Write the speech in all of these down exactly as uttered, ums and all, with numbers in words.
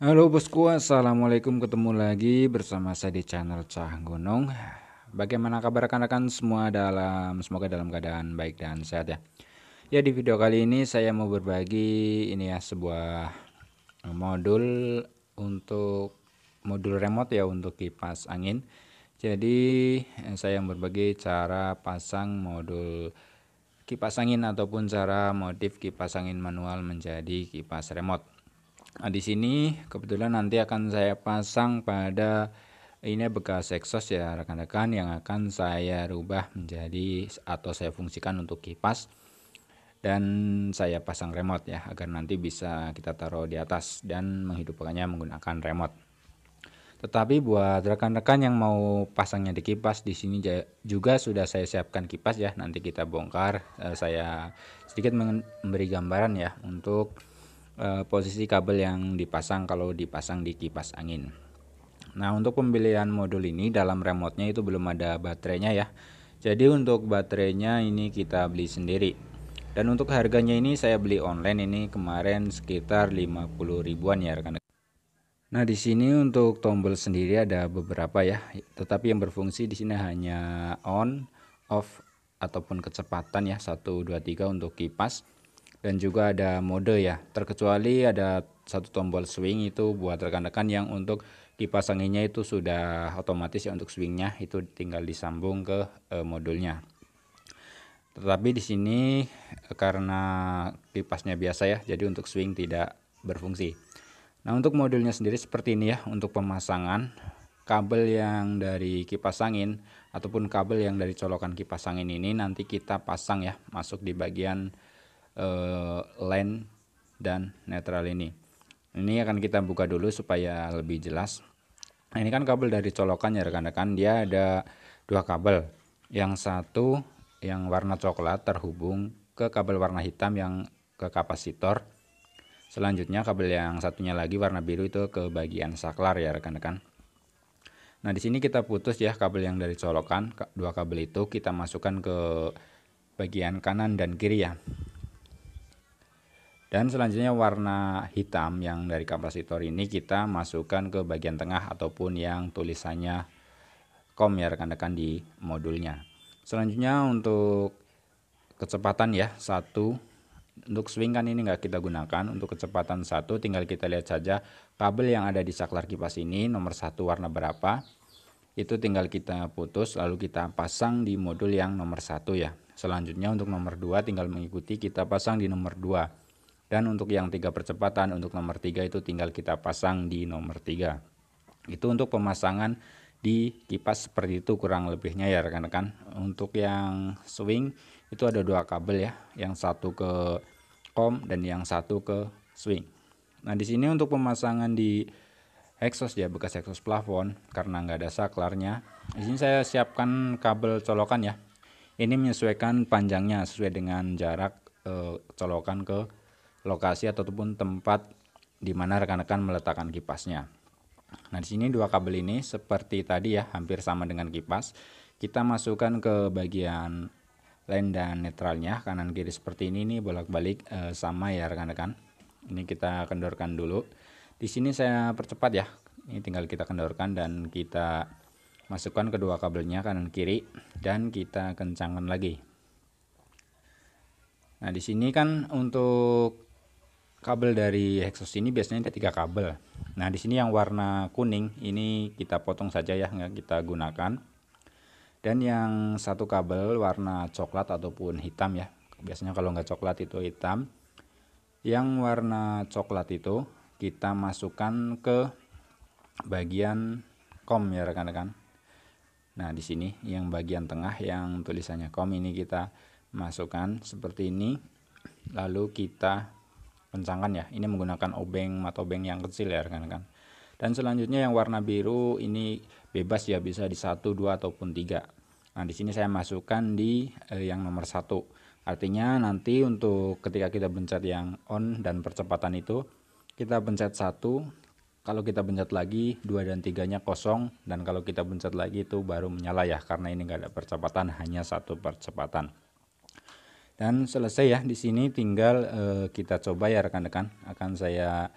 Halo bosku, assalamualaikum, ketemu lagi bersama saya di channel Cah Gunung. Bagaimana kabar rekan-rekan semua, dalam semoga dalam keadaan baik dan sehat ya. Ya, di video kali ini saya mau berbagi ini ya, sebuah modul untuk modul remote ya, untuk kipas angin. Jadi saya mau berbagi cara pasang modul kipas angin ataupun cara modif kipas angin manual menjadi kipas remote. Nah, di sini kebetulan nanti akan saya pasang pada ini bekas exhaust ya rekan-rekan, yang akan saya rubah menjadi atau saya fungsikan untuk kipas dan saya pasang remote ya, agar nanti bisa kita taruh di atas dan menghidupkannya menggunakan remote. Tetapi buat rekan-rekan yang mau pasangnya di kipas, di sini juga sudah saya siapkan kipas ya, nanti kita bongkar. Saya sedikit memberi gambaran ya untuk posisi kabel yang dipasang kalau dipasang di kipas angin. Nah, untuk pembelian modul ini dalam remote-nya itu belum ada baterainya ya. Jadi untuk baterainya ini kita beli sendiri. Dan untuk harganya ini saya beli online ini kemarin sekitar lima puluh ribuan ya rekan-rekan. Nah, di sini untuk tombol sendiri ada beberapa ya, tetapi yang berfungsi di sini hanya on, off ataupun kecepatan ya, satu dua tiga untuk kipas. Dan juga ada mode ya, terkecuali ada satu tombol swing itu buat rekan-rekan yang untuk kipas anginnya itu sudah otomatis ya, untuk swingnya itu tinggal disambung ke e, modulnya. Tetapi di sini karena kipasnya biasa ya, jadi untuk swing tidak berfungsi. Nah, untuk modulnya sendiri seperti ini ya, untuk pemasangan kabel yang dari kipas angin ataupun kabel yang dari colokan kipas angin ini nanti kita pasang ya, masuk di bagian Uh, line dan netral ini. Ini akan kita buka dulu supaya lebih jelas. Nah, ini kan kabel dari colokan ya rekan-rekan, dia ada dua kabel, yang satu yang warna coklat terhubung ke kabel warna hitam yang ke kapasitor, selanjutnya kabel yang satunya lagi warna biru itu ke bagian saklar ya rekan-rekan. Nah, di sini kita putus ya kabel yang dari colokan, dua kabel itu kita masukkan ke bagian kanan dan kiri ya. Dan selanjutnya warna hitam yang dari kapasitor ini kita masukkan ke bagian tengah ataupun yang tulisannya kom ya rekan-rekan di modulnya. Selanjutnya untuk kecepatan ya, satu. Untuk swing kan ini nggak kita gunakan. Untuk kecepatan satu tinggal kita lihat saja kabel yang ada di saklar kipas ini nomor satu warna berapa. Itu tinggal kita putus lalu kita pasang di modul yang nomor satu ya. Selanjutnya untuk nomor dua tinggal mengikuti, kita pasang di nomor dua. Dan untuk yang tiga percepatan, untuk nomor tiga itu tinggal kita pasang di nomor tiga. Itu untuk pemasangan di kipas seperti itu kurang lebihnya ya rekan-rekan. Untuk yang swing itu ada dua kabel ya, yang satu ke kom dan yang satu ke swing. Nah, di sini untuk pemasangan di exhaust ya, bekas exhaust plafon karena nggak ada saklarnya. Di sini saya siapkan kabel colokan ya. Ini menyesuaikan panjangnya sesuai dengan jarak eh, colokan ke lokasi ataupun tempat di mana rekan-rekan meletakkan kipasnya. Nah, di sini dua kabel ini seperti tadi ya, hampir sama dengan kipas. Kita masukkan ke bagian line dan netralnya, kanan kiri seperti ini, ini bolak-balik eh, sama ya rekan-rekan. Ini kita kendorkan dulu. Di sini saya percepat ya. Ini tinggal kita kendorkan dan kita masukkan kedua kabelnya kanan kiri dan kita kencangkan lagi. Nah, di sini kan untuk kabel dari exhaust ini biasanya ada tiga kabel. Nah, di sini yang warna kuning ini kita potong saja ya, nggak kita gunakan. Dan yang satu kabel warna coklat ataupun hitam ya, biasanya kalau nggak coklat itu hitam. Yang warna coklat itu kita masukkan ke bagian kom ya rekan-rekan. Nah, di sini yang bagian tengah yang tulisannya kom ini kita masukkan seperti ini, lalu kita kencangkan ya, ini menggunakan obeng matobeng yang kecil ya rekan-rekan. Dan selanjutnya yang warna biru ini bebas ya, bisa di satu, dua ataupun tiga. Nah, di sini saya masukkan di eh, yang nomor satu. Artinya nanti untuk ketika kita pencet yang on dan percepatan itu kita pencet satu, kalau kita pencet lagi dua dan tiga nya kosong, dan kalau kita pencet lagi itu baru menyala ya, karena ini enggak ada percepatan, hanya satu percepatan. Dan selesai ya, di sini tinggal eh, kita coba ya rekan-rekan. Akan saya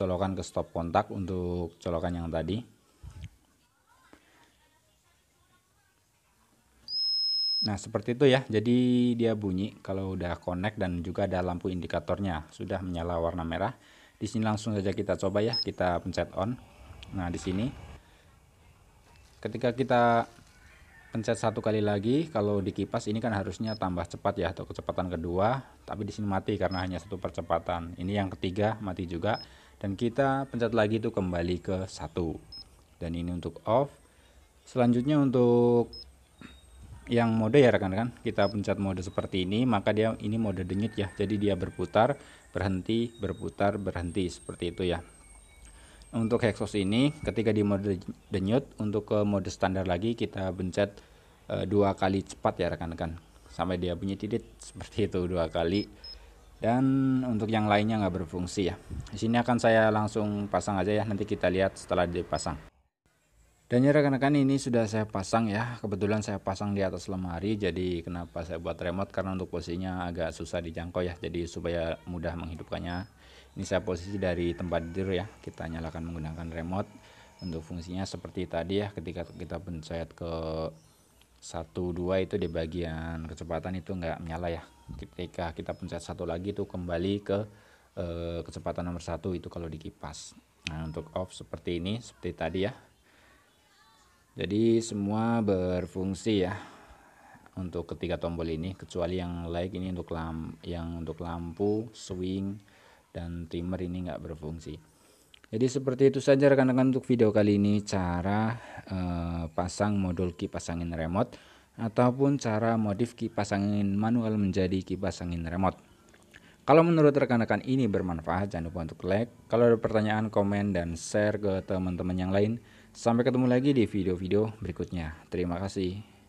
colokan ke stop kontak untuk colokan yang tadi. Nah, seperti itu ya. Jadi dia bunyi kalau udah connect dan juga ada lampu indikatornya sudah menyala warna merah. Di sini langsung saja kita coba ya. Kita pencet on. Nah, di sini ketika kita pencet satu kali lagi, kalau di kipas ini kan harusnya tambah cepat ya atau kecepatan kedua, tapi di sini mati karena hanya satu percepatan. Ini yang ketiga mati juga dan kita pencet lagi itu kembali ke satu. Dan ini untuk off. Selanjutnya untuk yang mode ya rekan-rekan, kita pencet mode seperti ini, maka dia ini mode denyut ya, jadi dia berputar berhenti berputar berhenti seperti itu ya. Untuk hexos ini ketika di mode denyut, untuk ke mode standar lagi kita pencet e, dua kali cepat ya rekan-rekan sampai dia bunyi titit seperti itu dua kali. Dan untuk yang lainnya nggak berfungsi ya. Di sini akan saya langsung pasang aja ya, nanti kita lihat setelah dipasang. Dan ya rekan-rekan, ini sudah saya pasang ya. Kebetulan saya pasang di atas lemari, jadi kenapa saya buat remote karena untuk posisinya agak susah dijangkau ya. Jadi supaya mudah menghidupkannya, ini saya posisi dari tempat tidur ya. Kita nyalakan menggunakan remote. Untuk fungsinya seperti tadi ya, ketika kita pencet ke satu dua itu di bagian kecepatan itu nggak menyala ya. Ketika kita pencet satu lagi itu kembali ke eh, kecepatan nomor satu itu kalau di kipas. Nah, untuk off seperti ini, seperti tadi ya. Jadi semua berfungsi ya untuk ketiga tombol ini, kecuali yang like ini untuk lamp, yang untuk lampu, swing, dan timer ini nggak berfungsi. Jadi seperti itu saja rekan-rekan untuk video kali ini, cara eh, pasang modul kipas angin remote ataupun cara modif kipas angin manual menjadi kipas angin remote. Kalau menurut rekan-rekan ini bermanfaat, jangan lupa untuk like. Kalau ada pertanyaan, komen, dan share ke teman-teman yang lain. Sampai ketemu lagi di video-video berikutnya. Terima kasih.